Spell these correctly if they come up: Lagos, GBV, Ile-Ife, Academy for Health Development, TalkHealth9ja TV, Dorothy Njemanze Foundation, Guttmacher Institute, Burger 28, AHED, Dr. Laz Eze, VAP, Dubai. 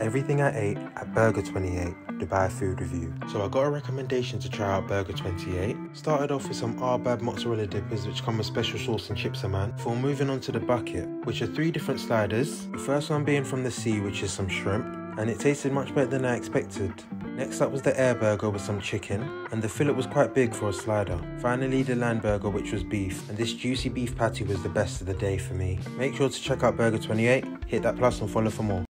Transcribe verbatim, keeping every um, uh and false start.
Everything I ate at Burger twenty-eight, Dubai food review. So I got a recommendation to try out Burger twenty-eight. Started off with some Arbab mozzarella dippers, which come with special sauce and chips, man. Before moving on to the bucket, which are three different sliders. The first one being from the sea, which is some shrimp, and it tasted much better than I expected. Next up was the air burger with some chicken, and the fillet was quite big for a slider. Finally, the land burger, which was beef, and this juicy beef patty was the best of the day for me. Make sure to check out Burger twenty-eight, hit that plus and follow for more.